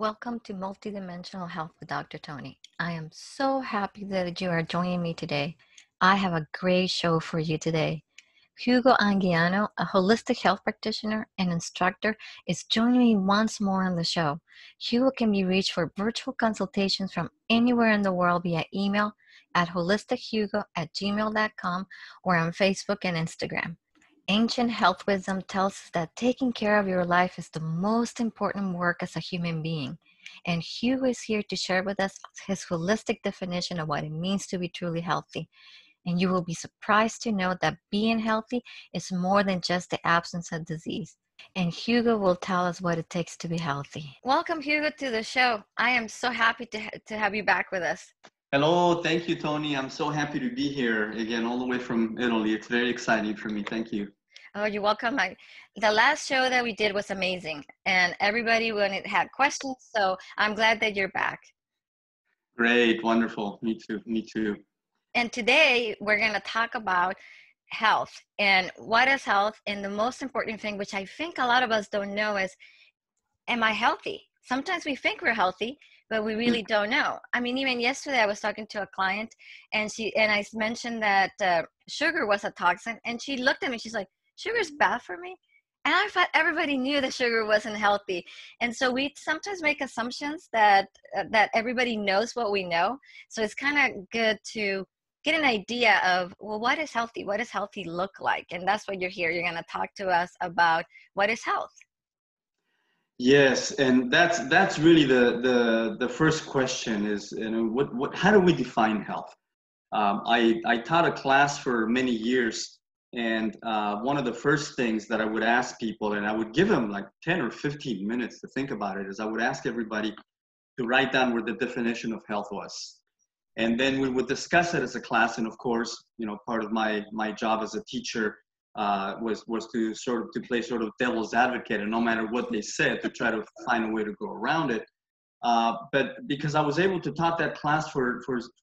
Welcome to Multidimensional Health with Dr. Tony. I am so happy that you are joining me today. I have a great show for you today. Hugo Anguiano, a holistic health practitioner and instructor, is joining me once more on the show. Hugo can be reached for virtual consultations from anywhere in the world via email at holistichugo@gmail.com or on Facebook and Instagram. Ancient health wisdom tells us that taking care of your life is the most important work as a human being. And Hugo is here to share with us his holistic definition of what it means to be truly healthy. And you will be surprised to know that being healthy is more than just the absence of disease. And Hugo will tell us what it takes to be healthy. Welcome, Hugo, to the show. I am so happy to have you back with us. Hello, thank you, Tony. I'm so happy to be here again, all the way from Italy. It's very exciting for me. Thank you. Oh, you're welcome. The last show that we did was amazing, and everybody wanted, had questions, so I'm glad that you're back. Great, wonderful. Me too. And today we're going to talk about health and what is health, and the most important thing, which I think a lot of us don't know, is, am I healthy? Sometimes we think we're healthy, but we really don't know. I mean, even yesterday I was talking to a client, and I mentioned that sugar was a toxin, and she looked at me, she's like, "Sugar's bad for me?" And I thought everybody knew that sugar wasn't healthy. And so we sometimes make assumptions that everybody knows what we know. So it's kind of good to get an idea of, well, what is healthy? What does healthy look like? And that's what you're here. You're going to talk to us about what is health. Yes, and that's really the first question is, you know, how do we define health? I taught a class for many years. And one of the first things that I would ask people, and I would give them like 10 or 15 minutes to think about it, is I would ask everybody to write down where the definition of health was. And then we would discuss it as a class. And of course, you know, part of my job as a teacher was to play sort of devil's advocate, and no matter what they said, to try to find a way to go around it. But because I was able to taught that class for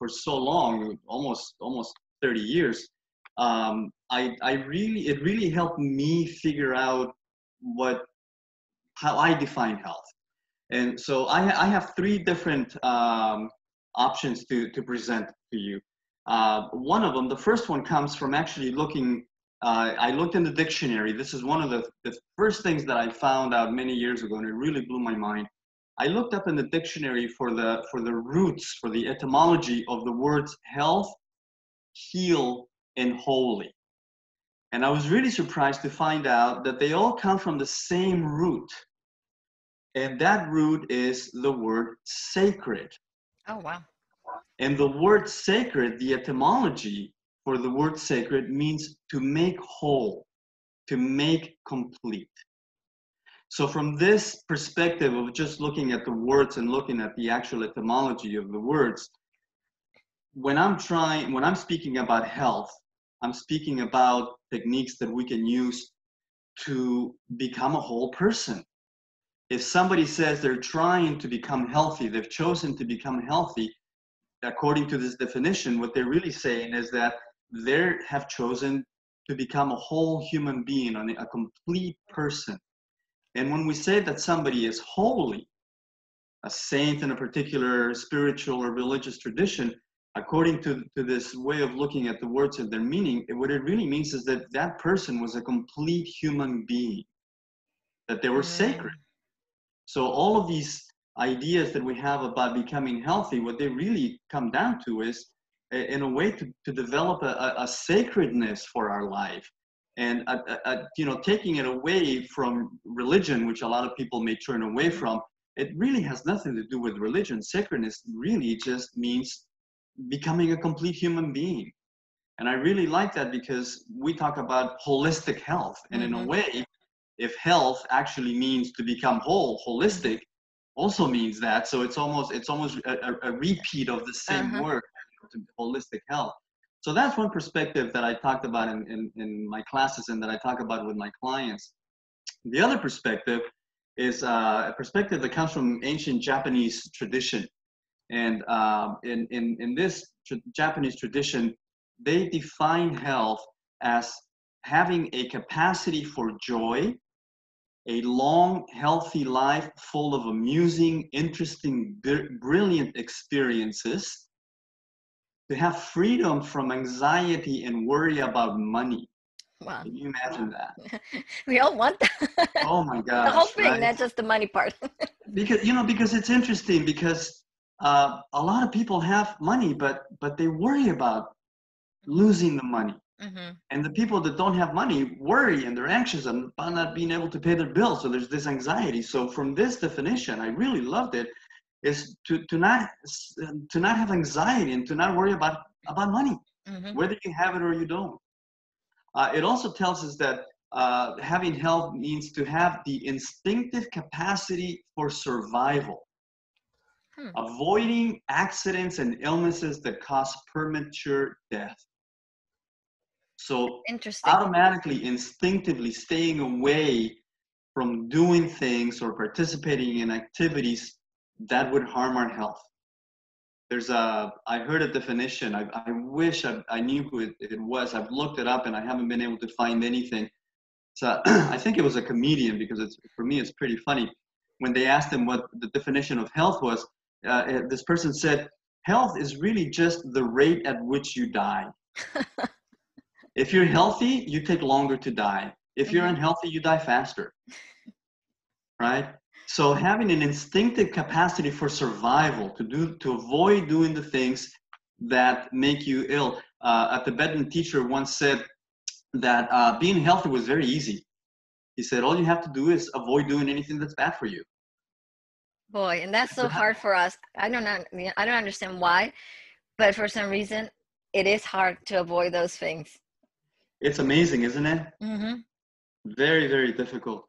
so long, almost 30 years, it really helped me figure out how I define health. And so I have three different options to present to you. One of them, the first one, comes from actually looking, I looked in the dictionary. This is one of the first things that I found out many years ago, and it really blew my mind. I looked up in the dictionary for the roots, for the etymology of the words health, heal, and holy. And I was really surprised to find out that they all come from the same root. And that root is the word sacred. Oh, wow. And the word sacred, the etymology for the word sacred, means to make whole, to make complete. So from this perspective of just looking at the words and looking at the actual etymology of the words, when I'm speaking about health, I'm speaking about techniques that we can use to become a whole person. If somebody says they're trying to become healthy, they've chosen to become healthy, according to this definition, what they're really saying is that they have chosen to become a whole human being, a complete person. And when we say that somebody is holy, a saint in a particular spiritual or religious tradition, according to this way of looking at the words and their meaning, what it really means is that that person was a complete human being, that they were sacred. So all of these ideas that we have about becoming healthy, what they really come down to is, in a way, to develop a sacredness for our life, and you know, taking it away from religion, which a lot of people may turn away from. It really has nothing to do with religion. Sacredness really just means becoming a complete human being. And I really like that, because we talk about holistic health, and in a way, if health actually means to become whole, holistic also means that. So it's almost a repeat of the same word, holistic health. So that's one perspective that I talked about in my classes, and that I talk about with my clients. The other perspective is a perspective that comes from ancient Japanese tradition. And in this Japanese tradition, they define health as having a capacity for joy, a long, healthy life full of amusing, interesting, brilliant experiences, to have freedom from anxiety and worry about money. Wow. Can you imagine that? We all want that. Oh my gosh. The whole thing, right? That's just the money part. Because, you know, because it's interesting because a lot of people have money, but they worry about losing the money. Mm-hmm. And the people that don't have money worry and they're anxious about not being able to pay their bills. So there's this anxiety. So from this definition, I really loved it, is to not have anxiety and to not worry about money, mm-hmm. whether you have it or you don't. It also tells us that having health means to have the instinctive capacity for survival, avoiding accidents and illnesses that cause premature death. So automatically, instinctively staying away from doing things or participating in activities that would harm our health. There's a, I heard a definition. I wish I knew who it was. I've looked it up and I haven't been able to find anything. So I think it was a comedian because it's, for me, it's pretty funny. When they asked him what the definition of health was, this person said, health is really just the rate at which you die. If you're healthy, you take longer to die. If you're unhealthy, you die faster, right? So having an instinctive capacity for survival, to avoid doing the things that make you ill. A Tibetan teacher once said that being healthy was very easy. He said, all you have to do is avoid doing anything that's bad for you. Boy, and that's so hard for us. I don't understand why, but for some reason, it is hard to avoid those things. It's amazing, isn't it? Mm-hmm. Very, very difficult.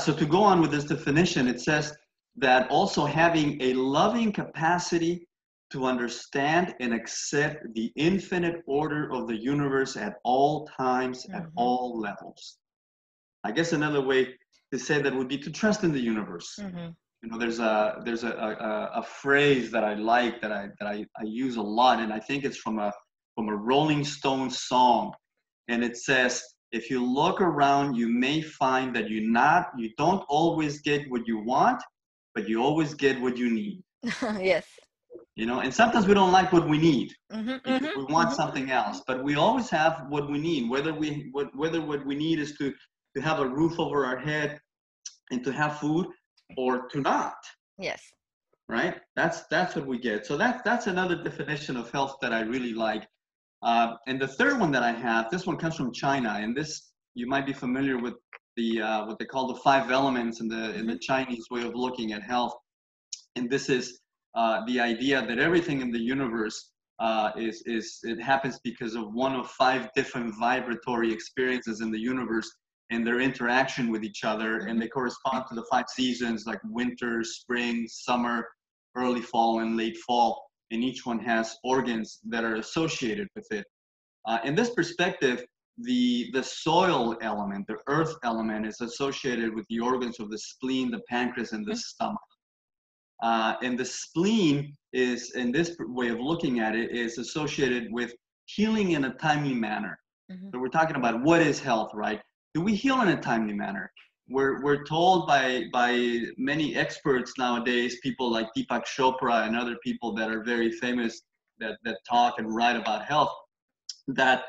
So to go on with this definition, it says that also having a loving capacity to understand and accept the infinite order of the universe at all times, mm-hmm. at all levels. I guess another way to say that would be to trust in the universe. Mm-hmm. You know, there's a phrase that I like that I use a lot, and I think it's from a Rolling Stones song, and it says, if you look around, you may find that you don't always get what you want, but you always get what you need. Yes. You know, and sometimes we don't like what we need. Mm-hmm, mm-hmm, we want mm-hmm. something else, but we always have what we need, whether what we need is to have a roof over our head and to have food or to not. Yes. Right? That's what we get. So that's another definition of health that I really like. And the third one that I have, this one comes from China, and this, you might be familiar with the what they call the 5 elements in the Chinese way of looking at health. And this is the idea that everything in the universe it happens because of one of 5 different vibratory experiences in the universe and their interaction with each other, and they correspond to the 5 seasons, like winter, spring, summer, early fall, and late fall. And each one has organs that are associated with it. In this perspective, the soil element, the earth element, is associated with the organs of the spleen, the pancreas, and the stomach. And the spleen is, in this way of looking at it, is associated with healing in a timely manner. Mm-hmm. So we're talking about what is health, right? Do we heal in a timely manner? We're told by many experts nowadays, people like Deepak Chopra and other people that are very famous that talk and write about health, that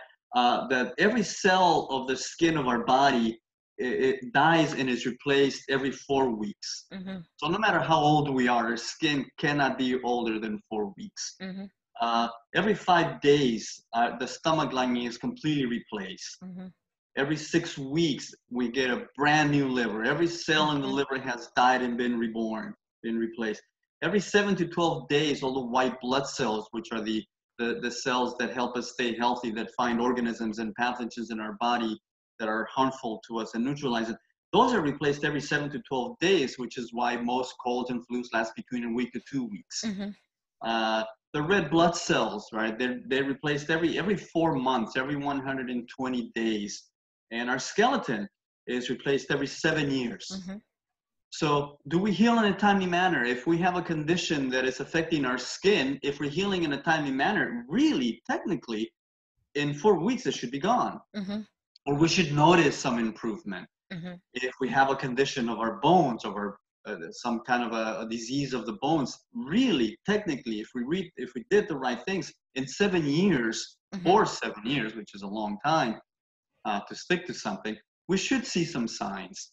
every cell of the skin of our body, it dies and is replaced every 4 weeks. Mm-hmm. So no matter how old we are, our skin cannot be older than 4 weeks. Mm-hmm. Every 5 days, the stomach lining is completely replaced. Mm-hmm. Every 6 weeks, we get a brand new liver. Every cell in the liver has died and been reborn, been replaced. Every 7 to 12 days, all the white blood cells, which are the cells that help us stay healthy, that find organisms and pathogens in our body that are harmful to us and neutralize it, those are replaced every 7 to 12 days, which is why most colds and flus last between a week to 2 weeks. Mm-hmm. The red blood cells, right, they're replaced every 4 months, every 120 days. And our skeleton is replaced every 7 years. Mm-hmm. So do we heal in a timely manner? If we have a condition that is affecting our skin, if we're healing in a timely manner, really, technically, in 4 weeks, it should be gone. Mm-hmm. Or we should notice some improvement. Mm-hmm. If we have a condition of our bones, of our some kind of a disease of the bones, really, technically, if we did the right things, in 7 years, mm-hmm. or 7 years, which is a long time to stick to something, we should see some signs.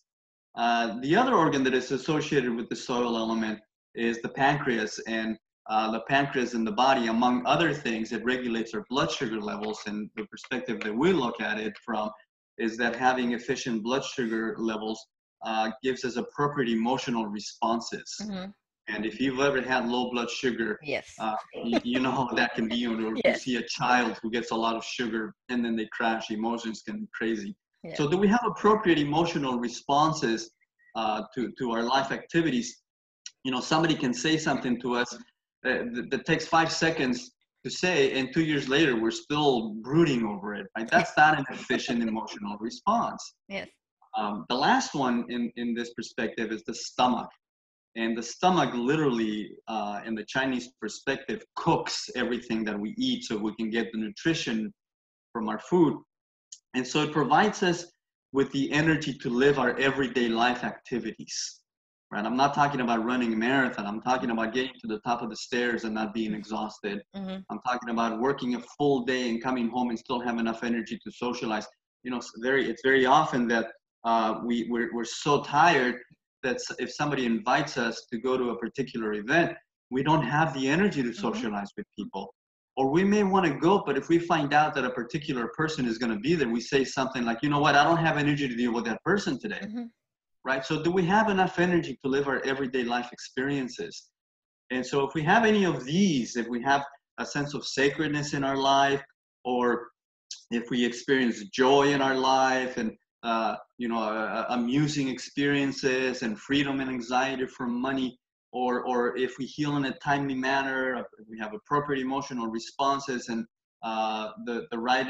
The other organ that is associated with the soil element is the pancreas, and the pancreas in the body, among other things, it regulates our blood sugar levels, and the perspective that we look at it from is that having efficient blood sugar levels gives us appropriate emotional responses. Mm-hmm. And if you've ever had low blood sugar, yes. You know how that can be. Or yes. You see a child who gets a lot of sugar and then they crash. Emotions can be crazy. Yeah. So do we have appropriate emotional responses to our life activities? You know, somebody can say something to us that takes 5 seconds to say, and 2 years later, we're still brooding over it, right? That's not an efficient emotional response. Yes. The last one in this perspective is the stomach. And the stomach literally, in the Chinese perspective, cooks everything that we eat so we can get the nutrition from our food. And so it provides us with the energy to live our everyday life activities, right? I'm not talking about running a marathon. I'm talking about getting to the top of the stairs and not being exhausted. Mm-hmm. I'm talking about working a full day and coming home and still have enough energy to socialize. You know, it's very often that we're so tired that if somebody invites us to go to a particular event, we don't have the energy to socialize mm-hmm. with people. Or we may want to go, but if we find out that a particular person is going to be there, we say something like, you know what, I don't have energy to deal with that person today, mm-hmm. right? So do we have enough energy to live our everyday life experiences? And so if we have any of these, if we have a sense of sacredness in our life, or if we experience joy in our life and, you know, amusing experiences and freedom and anxiety from money, or if we heal in a timely manner, if we have appropriate emotional responses and the right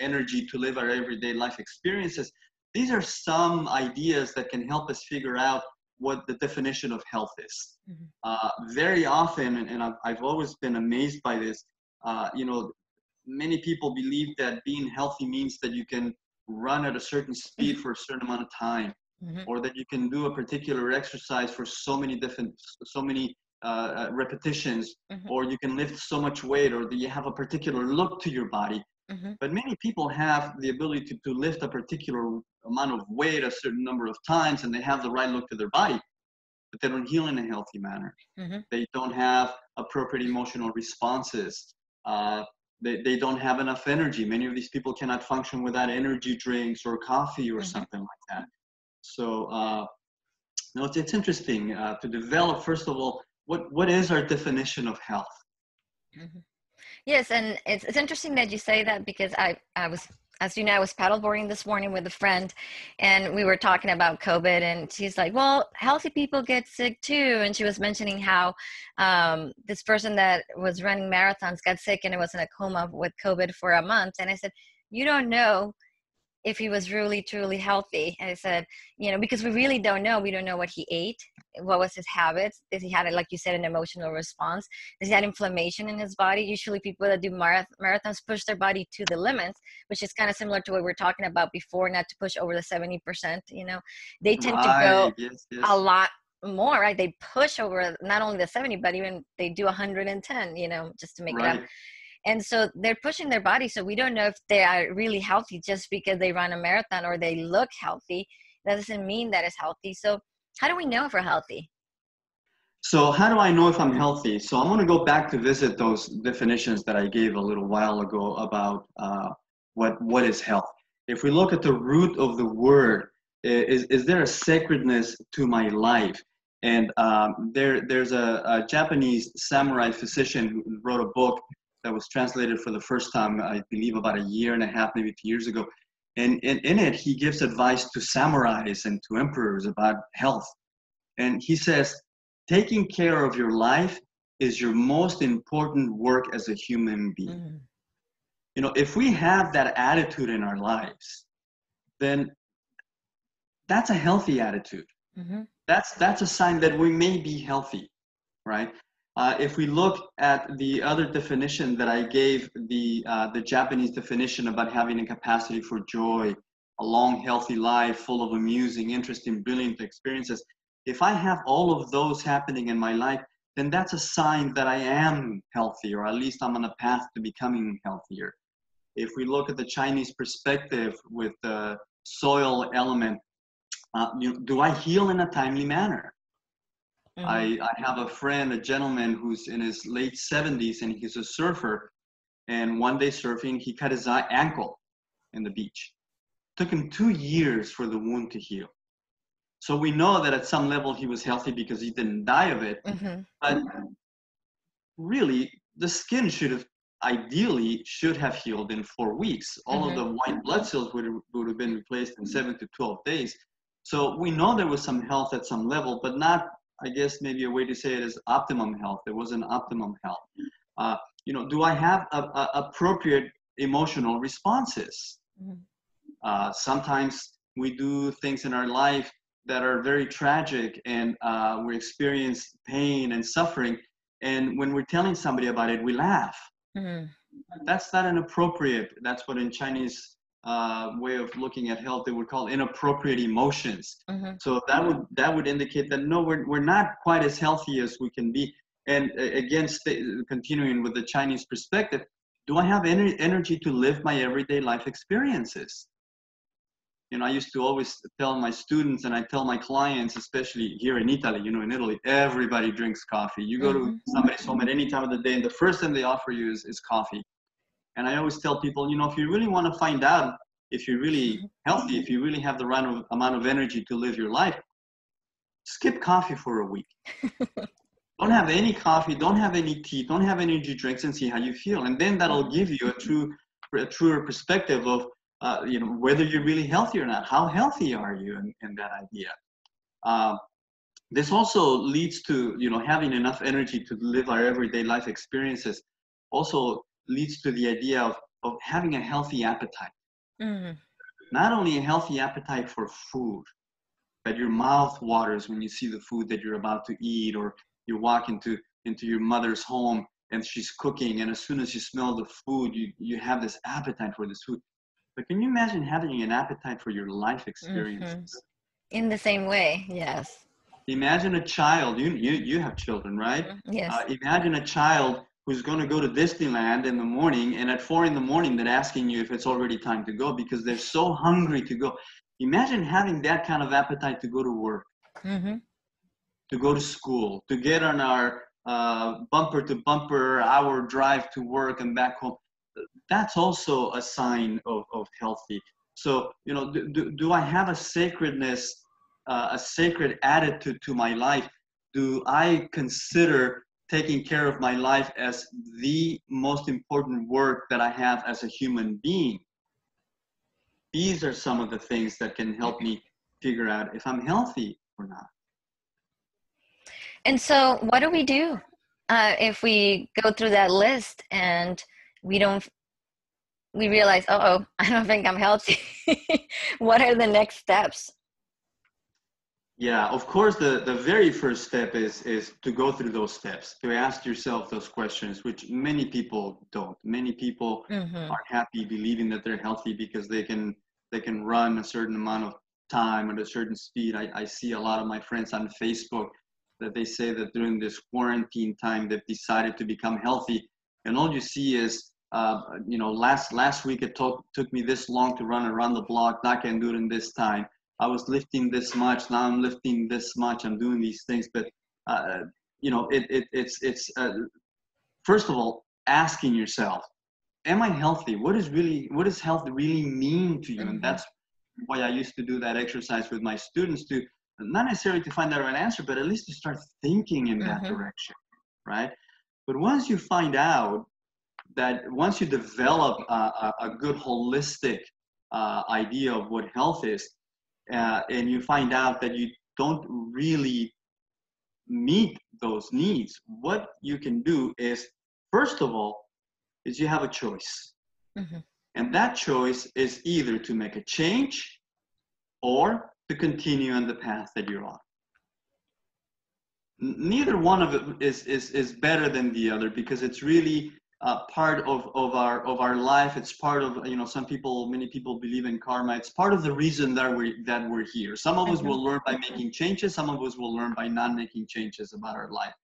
energy to live our everyday life experiences, these are some ideas that can help us figure out what the definition of health is. Mm-hmm. Very often, and I've always been amazed by this, you know, many people believe that being healthy means that you can run at a certain speed for a certain amount of time, mm-hmm. or that you can do a particular exercise for so many repetitions, mm-hmm. or you can lift so much weight, or that you have a particular look to your body. Mm-hmm. But many people have the ability to lift a particular amount of weight a certain number of times, and they have the right look to their body, but they don't heal in a healthy manner. Mm-hmm. They don't have appropriate emotional responses. They don't have enough energy. Many of these people cannot function without energy drinks or coffee or mm-hmm. something like that. So no, it's interesting to develop, first of all, what is our definition of health? Mm-hmm. Yes, and it's interesting that you say that, because I was, as you know, I was paddleboarding this morning with a friend, and we were talking about COVID, and she's like, well, healthy people get sick too. And she was mentioning how this person that was running marathons got sick and it was in a coma with COVID for a month. And I said, you don't know if he was really, truly healthy. And I said, you know, because we really don't know. We don't know what he ate. What was his habits? If he had, like you said, an emotional response? If he had inflammation in his body? Usually people that do marathons push their body to the limits, which is kind of similar to what we were talking about before, not to push over the 70%, you know. They tend to go yes. a lot more, right? They push over not only the 70, but even they do 110, you know, just to make right. it up. And so they're pushing their body. So we don't know if they are really healthy. Just because they run a marathon or they look healthy, that doesn't mean that it's healthy. So how do we know if we're healthy? So how do I know if I'm healthy? So I'm going to go back to visit those definitions that I gave a little while ago about what is health. If we look at the root of the word, is there a sacredness to my life? And there's a Japanese samurai physician who wrote a book that was translated for the first time, I believe, about a year and a half, maybe 2 years ago. And in it, he gives advice to samurais and to emperors about health. And he says, taking care of your life is your most important work as a human being. Mm-hmm. You know, if we have that attitude in our lives, then that's a healthy attitude. Mm-hmm. That's a sign that we may be healthy, right? If we look at the other definition that I gave, the Japanese definition about having a capacity for joy a long, healthy life full of amusing, interesting, brilliant experiences. If I have all of those happening in my life, then that's a sign that I am healthy, or at least I'm on a path to becoming healthier. If we look at the Chinese perspective with the soil element, do I heal in a timely manner? Mm-hmm. I have a friend, a gentleman who's in his late 70s, and he's a surfer. And one day surfing, he cut his ankle in the beach. It took him 2 years for the wound to heal. So we know that at some level he was healthy because he didn't die of it. Mm-hmm. But really, the skin should have, ideally, should have healed in 4 weeks. All mm-hmm. of the white blood cells would have been replaced in 7 to 12 days. So we know there was some health at some level, but not, I guess maybe a way to say it is optimum health. There was an optimum health. Do I have appropriate emotional responses? Mm-hmm. Sometimes we do things in our life that are very tragic, and we experience pain and suffering. And when we're telling somebody about it, we laugh. Mm-hmm. That's not an appropriate. That's what in Chinese way of looking at health, they would call inappropriate emotions. Mm-hmm. So that would indicate that, no, we're not quite as healthy as we can be. And again, continuing with the Chinese perspective, do I have any energy to live my everyday life experiences? You know, I used to always tell my students, and I tell my clients, especially here in Italy, in Italy, everybody drinks coffee. You go to somebody's home at any time of the day, and the first thing they offer you is coffee. And I always tell people, if you really want to find out if you're really healthy, if you really have the right amount of energy to live your life, skip coffee for a week. Don't have any coffee, don't have any tea, don't have any energy drinks, and see how you feel. And then that'll give you a truer perspective of, whether you're really healthy or not. How healthy are you in that idea? This also leads to, having enough energy to live our everyday life experiences. Also leads to the idea of having a healthy appetite. Mm-hmm. Not only a healthy appetite for food, but your mouth waters when you see the food that you're about to eat, or you walk into your mother's home and she's cooking, and as soon as you smell the food, you have this appetite for this food. But can you imagine having an appetite for your life experiences? Mm-hmm. In the same way, yes. Imagine a child. You have children, right? Yes. Imagine a child who's going to go to Disneyland in the morning, and at 4 a.m, they're asking you if it's already time to go because they're so hungry to go. Imagine having that kind of appetite to go to work. Mm-hmm. To go to school, to get on our bumper-to-bumper hour drive to work and back home. That's also a sign of healthy. So, do I have a sacredness, a sacred attitude to my life? Do I consider taking care of my life as the most important work that I have as a human being? These are some of the things that can help me figure out if I'm healthy or not. And so what do we do if we go through that list and we realize, I don't think I'm healthy. What are the next steps? Yeah, of course, the very first step is to go through those steps, to ask yourself those questions, which many people don't. Many people mm-hmm. are happy believing that they're healthy because they can run a certain amount of time at a certain speed. I see a lot of my friends on Facebook that they say that during this quarantine time they've decided to become healthy, and all you see is, last week it took me this long to run around the block. I can do it in this time. I was lifting this much. Now I'm lifting this much. I'm doing these things, but first of all, asking yourself, am I healthy? What does health really mean to you? Mm-hmm. And that's why I used to do that exercise with my students too. Not necessarily to find that right answer, but at least to start thinking in that mm-hmm. direction, right? But once you find out that, once you develop a good holistic idea of what health is, and you find out that you don't really meet those needs, what you can do is, first of all, is you have a choice. Mm-hmm. And that choice is either to make a change or to continue on the path that you're on. Neither one of it is better than the other, because it's really part of our life. It's part of, you know, many people believe in karma. It's part of the reason that we're here. Some of us will learn by making changes. Some of us will learn by not making changes about our life.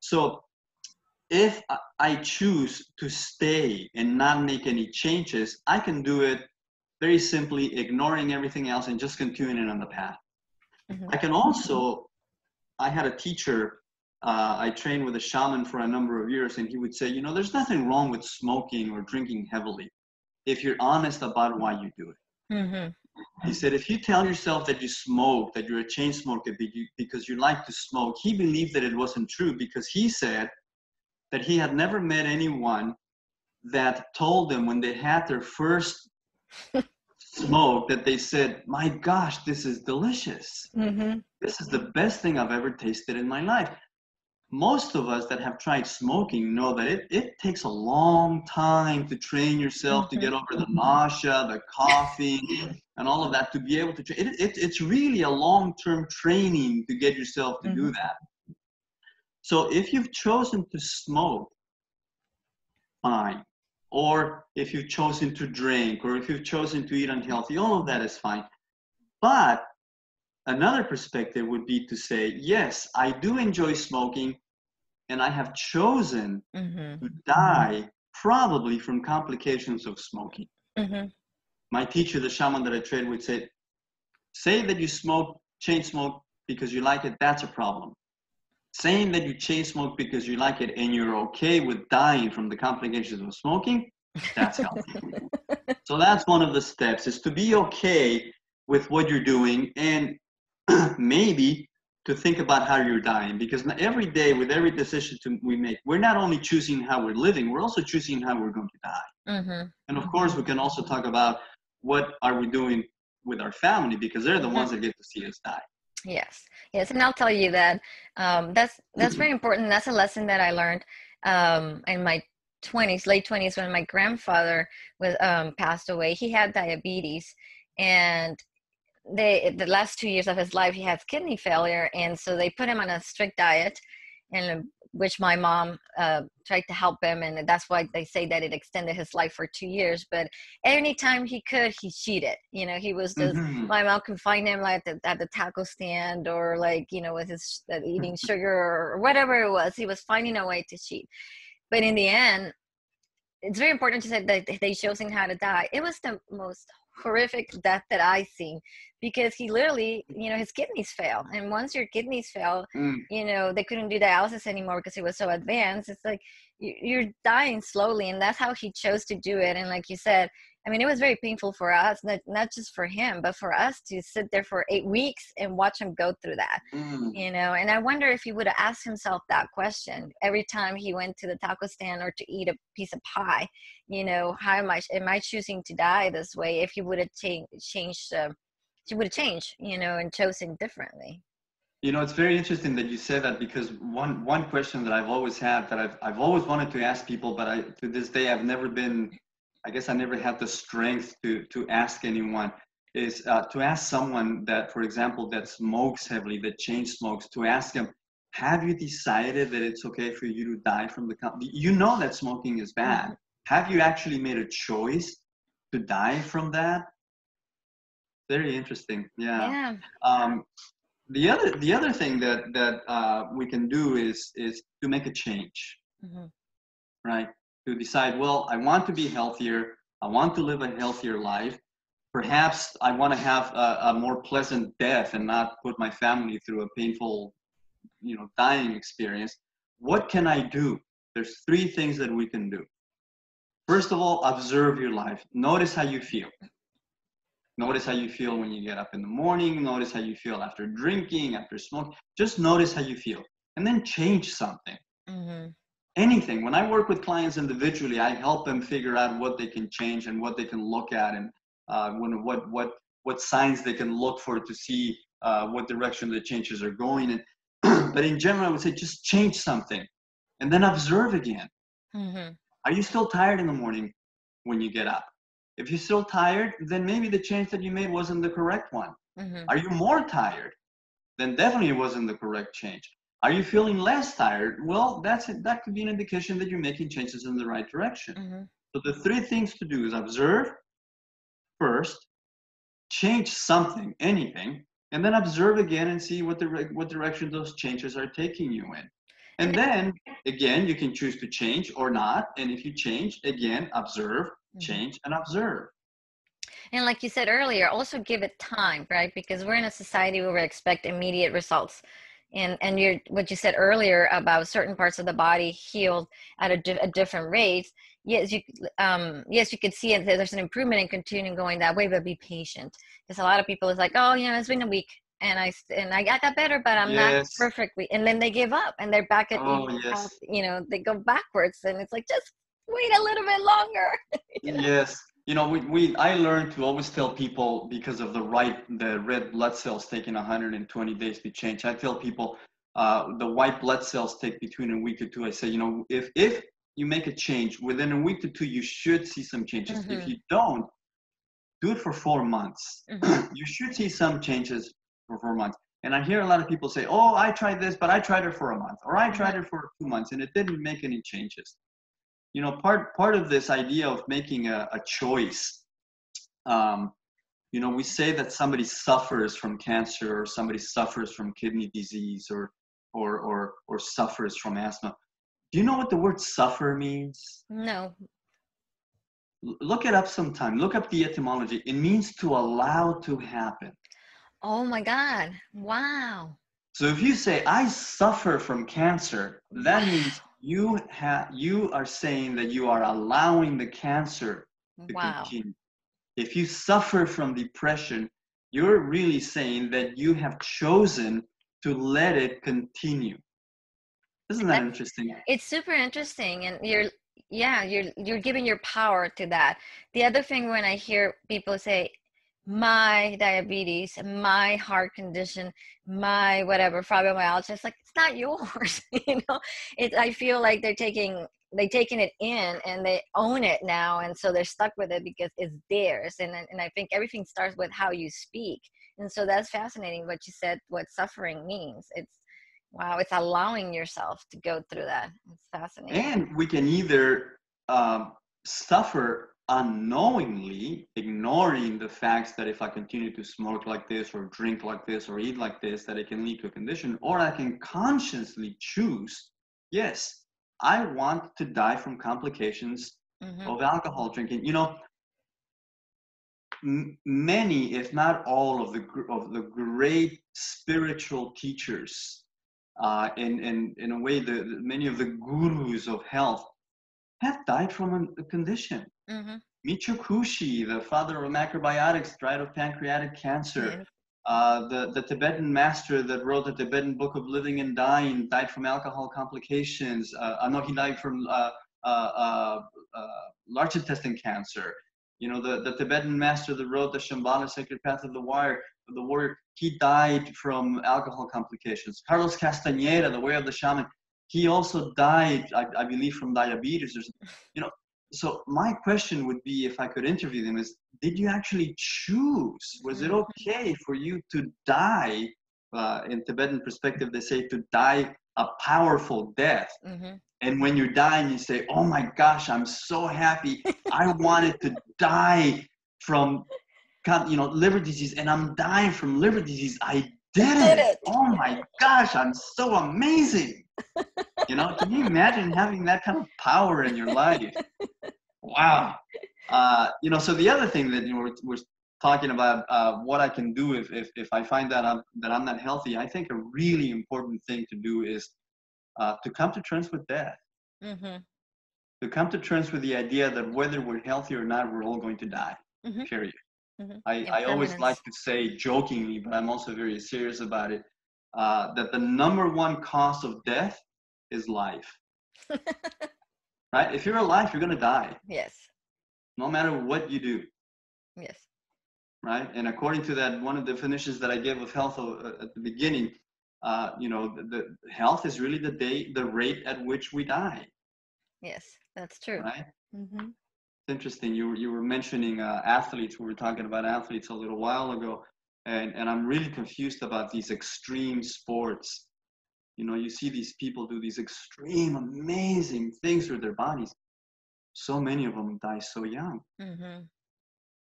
So if I choose to stay and not make any changes, I can do it very simply, ignoring everything else and just continuing on the path. I can also, I had a teacher, I trained with a shaman for a number of years, and he would say, you know, there's nothing wrong with smoking or drinking heavily if you're honest about why you do it. He said, if you tell yourself that you smoke, that you're a chain smoker because you like to smoke, he believed that it wasn't true, because he said that he had never met anyone that told them when they had their first smoke that they said, my gosh, this is delicious. This is the best thing I've ever tasted in my life. Most of us that have tried smoking know that it takes a long time to train yourself to get over the nausea, the coughing, and all of that, to be able to train. It's really a long-term training to get yourself to do that. So if you've chosen to smoke, fine. Or if you've chosen to drink, or if you've chosen to eat unhealthy, all of that is fine. But another perspective would be to say, yes, I do enjoy smoking, and I have chosen to die probably from complications of smoking. My teacher, the shaman that I trained with, said, say that you smoke, chain smoke, because you like it, that's a problem. Saying that you chain smoke because you like it and you're okay with dying from the complications of smoking, that's healthy. So that's one of the steps, is to be okay with what you're doing, and maybe to think about how you're dying, because every day, with every decision we make, we're not only choosing how we're living, we're also choosing how we're going to die. And of course, we can also talk about what are we doing with our family, because they're the ones that get to see us die. Yes. Yes. And I'll tell you that that's very important. That's a lesson that I learned in my 20s, late 20s, when my grandfather was passed away. He had diabetes, and the last 2 years of his life, he had kidney failure. And so they put him on a strict diet, and which my mom tried to help him. And that's why they say that it extended his life for 2 years. But any time he could, he cheated. You know, he was just, my mom could find him like at the taco stand, or like, you know, with his eating sugar or whatever it was. He was finding a way to cheat. But in the end, it's very important to say that they chose him how to die. It was the most horrific death that I've seen, because he literally, you know, his kidneys fail, and once your kidneys fail, you know, they couldn't do dialysis anymore because it was so advanced. It's like you're dying slowly, and that's how he chose to do it. And like you said, I mean, it was very painful for us, not just for him, but for us to sit there for 8 weeks and watch him go through that, you know. And I wonder if he would have asked himself that question every time he went to the taco stand or to eat a piece of pie, you know, how am I choosing to die this way? If he would have changed, you know, and chosen differently. You know, it's very interesting that you say that, because one question that I've always had, that I've always wanted to ask people, but to this day, I've never been, I guess I never had the strength to ask anyone, is to ask someone that, for example, that smokes heavily, that chain smokes, to ask them, have you decided that it's okay for you to die from the company? You know that smoking is bad. Have you actually made a choice to die from that? Very interesting. Yeah. The other thing that we can do is to make a change, right? To decide, well, I want to be healthier. I want to live a healthier life. Perhaps I want to have a more pleasant death and not put my family through a painful, you know, dying experience. What can I do? There's 3 things that we can do. First of all, observe your life. Notice how you feel. Notice how you feel when you get up in the morning. Notice how you feel after drinking, after smoking. Just notice how you feel, and then change something. Anything. When I work with clients individually, I help them figure out what they can change and what they can look at, and what signs they can look for to see what direction the changes are going in. But in general, I would say just change something, and then observe again. Are you still tired in the morning when you get up? If you're still tired, then maybe the change that you made wasn't the correct one. Are you more tired? Then definitely it wasn't the correct change. Are you feeling less tired? Well, that's it. That could be an indication that you're making changes in the right direction. Mm-hmm. So the three things to do is observe first, change something, anything, and then observe again and see what direction those changes are taking you in. And then again, you can choose to change or not. And if you change, again, observe, change, and observe. And like you said earlier, also give it time, right? Because we're in a society where we expect immediate results. And you're, what you said earlier about certain parts of the body healed at a different rate. Yes, you could see it, there's an improvement in continuing going that way, but be patient. Because a lot of people is like, oh, you know, it's been a week and I got better, but I'm not perfectly. And then they give up and they're back at, you know, they go backwards, and it's like, just wait a little bit longer. You know? Yes. You know, I learned to always tell people, because of the red blood cells taking 120 days to change. I tell people the white blood cells take between a week or two. I say, you know, if you make a change within a week to 2, you should see some changes. Mm-hmm. If you don't, do it for 4 months. Mm-hmm. You should see some changes for 4 months. And I hear a lot of people say, oh, I tried this, but I tried it for a month, or I tried it for 2 months, and it didn't make any changes. You know, part of this idea of making a choice, you know, we say that somebody suffers from cancer, or somebody suffers from kidney disease, or suffers from asthma. Do you know what the word suffer means? No. Look it up sometime. Look up the etymology. It means to allow to happen. Oh my God. Wow. So if you say, I suffer from cancer, that means you are saying that you are allowing the cancer to continue. If you suffer from depression, you're really saying that you have chosen to let it continue. Isn't that interesting? It's super interesting. And you're giving your power to that. The other thing, when I hear people say, my diabetes, my heart condition, my whatever, fibromyalgia, it's like, it's not yours. You know, I feel like they're taking it in, and they own it now, and so they're stuck with it because it's theirs. And I think everything starts with how you speak. And so that's fascinating what you said, what suffering means. It's allowing yourself to go through that. It's fascinating. And we can either suffer unknowingly, ignoring the facts that if I continue to smoke like this, or drink like this, or eat like this, that it can lead to a condition, or I can consciously choose, yes, I want to die from complications of alcohol drinking. You know, many, if not all, of the great spiritual teachers, and in a way, many of the gurus of health have died from a condition. Mm-hmm. Micho Kushi, the father of macrobiotics, died of pancreatic cancer. Mm-hmm. The Tibetan master that wrote the Tibetan Book of Living and Dying died from alcohol complications. He died from large intestine cancer. You know, the Tibetan master that wrote the Shambhala Sacred Path of the Warrior, he died from alcohol complications. Carlos Castañeda, the Way of the Shaman, he also died, I believe, from diabetes. You know, so my question would be, if I could interview them, is, did you actually choose? Was it okay for you to die? In Tibetan perspective, they say to die a powerful death. Mm-hmm. And when you're dying, you say, oh my gosh, I'm so happy. I wanted to die from, you know, liver disease, and I'm dying from liver disease. I did it. Oh my gosh, I'm so amazing. You know, can you imagine having that kind of power in your life? Wow. You know, so the other thing that we're talking about, what I can do if I find that I'm not healthy, I think a really important thing to do is to come to terms with death. Mm-hmm. To come to terms with the idea that whether we're healthy or not, we're all going to die, period. Mm-hmm. I always like to say jokingly, but I'm also very serious about it, that the number one cause of death is life. Right? If you're alive, you're going to die. Yes. No matter what you do. Yes. Right? And according to that, one of the definitions that I gave of health at the beginning, you know, the health is really the rate at which we die. Yes, that's true. Right? Mm-hmm. It's interesting. You were mentioning athletes. We were talking about athletes a little while ago. And I'm really confused about these extreme sports You know, you see these people do these extreme, amazing things with their bodies. So many of them die so young. Mm-hmm.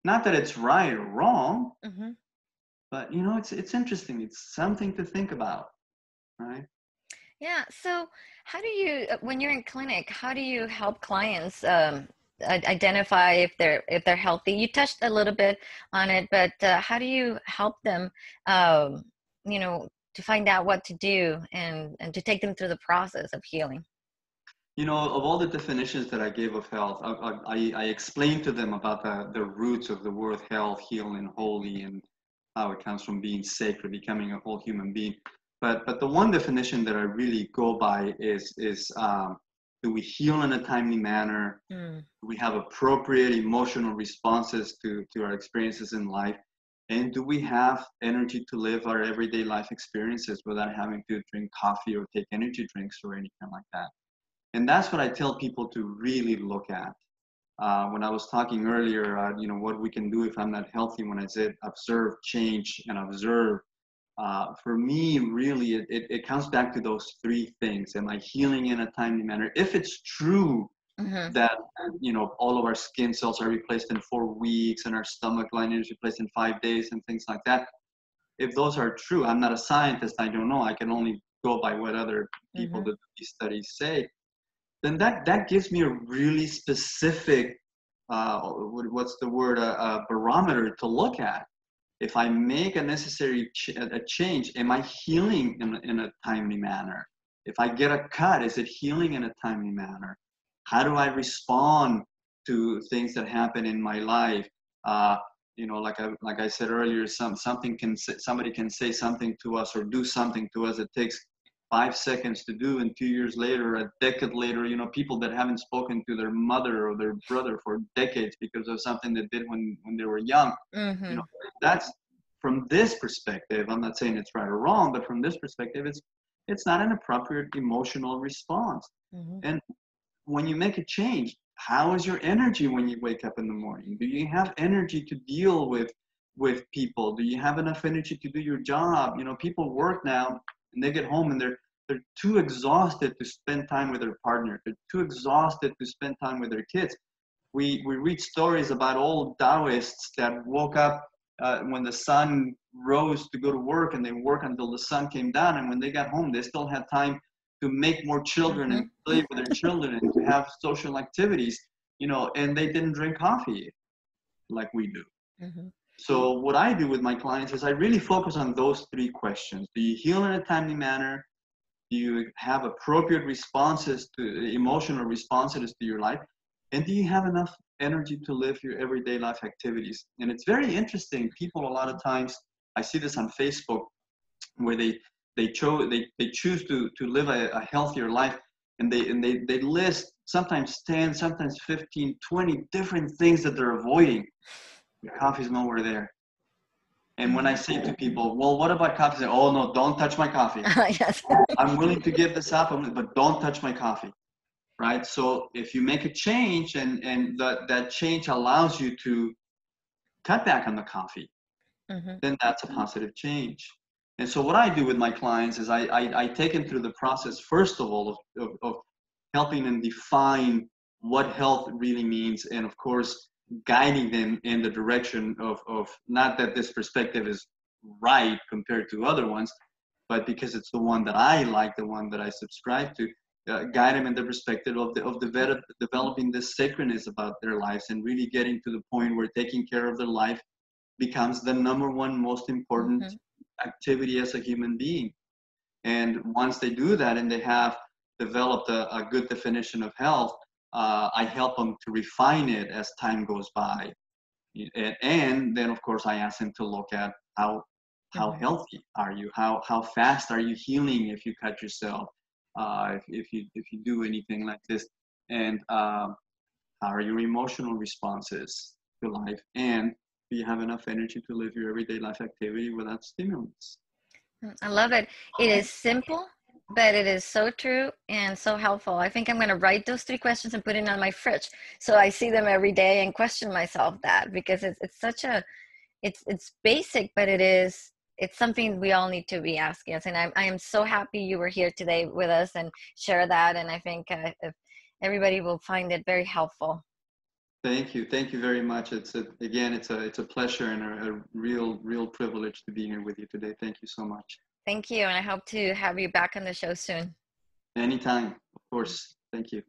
Not that it's right or wrong, mm-hmm. but, you know, it's interesting. It's something to think about, right? Yeah. So how do you, when you're in clinic, how do you help clients identify if they're healthy? You touched a little bit on it, but how do you help them, you know, to find out what to do and to take them through the process of healing? You know, of all the definitions that I gave of health, I explained to them about the roots of the word health, heal, and holy, and how it comes from being sacred, becoming a whole human being. But the one definition that I really go by is do we heal in a timely manner? Mm. Do we have appropriate emotional responses to our experiences in life? And do we have energy to live our everyday life experiences without having to drink coffee or take energy drinks or anything like that? And that's what I tell people to really look at. When I was talking earlier, you know, what we can do if I'm not healthy, when I said observe, change, and observe, for me, really, it comes back to those three things. Am I healing in a timely manner? If it's true mm-hmm. that, you know, all of our skin cells are replaced in 4 weeks and our stomach lining is replaced in 5 days and things like that, if those are true, I'm not a scientist, I don't know, I can only go by what other people mm-hmm. that do these studies say, then that gives me a really specific, a barometer to look at. If I make a necessary change, am I healing in a timely manner? If I get a cut, is it healing in a timely manner? How do I respond to things that happen in my life? You know, like I said earlier, somebody can say something to us or do something to us that takes 5 seconds to do, and 2 years later, a decade later, you know, people that haven't spoken to their mother or their brother for decades because of something they did when they were young. Mm-hmm. You know, that's from this perspective. I'm not saying it's right or wrong, but from this perspective, it's not an appropriate emotional response. Mm-hmm. And when you make a change, how is your energy when you wake up in the morning? Do you have energy to deal with people? Do you have enough energy to do your job? You know, people work now, and they get home and they're too exhausted to spend time with their partner. They're too exhausted to spend time with their kids. We read stories about old Taoists that woke up when the sun rose to go to work, and they work until the sun came down. And when they got home, they still had time to make more children and play with their children and to have social activities, you know, and they didn't drink coffee like we do. Mm-hmm. So what I do with my clients is I really focus on those three questions. Do you heal in a timely manner? Do you have appropriate responses to emotional responses to your life? And do you have enough energy to live your everyday life activities? And it's very interesting. People, a lot of times, I see this on Facebook, where they choose to live a healthier life, and they list sometimes 10, sometimes 15, 20 different things that they're avoiding. Coffee's nowhere there. And when I say to people, well, what about coffee? They say, oh, no, don't touch my coffee. Yes. I'm willing to give this up, but don't touch my coffee, right? So if you make a change and that change allows you to cut back on the coffee, mm-hmm. then that's a positive change. And so what I do with my clients is I take them through the process, first of all, of helping them define what health really means, and, of course, guiding them in the direction of not that this perspective is right compared to other ones, but because it's the one that I like, the one that I subscribe to, guide them in the perspective of developing this sacredness about their lives, and really getting to the point where taking care of their life becomes the number one most important mm-hmm. activity as a human being. And once they do that and they have developed a good definition of health, I help them to refine it as time goes by. And then, of course, I ask them to look at how healthy are you? How fast are you healing if you cut yourself? If you do anything like this? And how are your emotional responses to life? And do you have enough energy to live your everyday life activity without stimulants? I love it. It is simple, but it is so true and so helpful. I think I'm going to write those three questions and put it on my fridge, so I see them every day and question myself that, because it's such a, it's basic, but it is it's something we all need to be asking us. And I am so happy you were here today with us and share that. And I think if everybody will find it very helpful. Thank you. Thank you very much. It's a, again, it's a pleasure and a real privilege to be here with you today. Thank you so much. Thank you. And I hope to have you back on the show soon. Anytime. Of course. Thank you.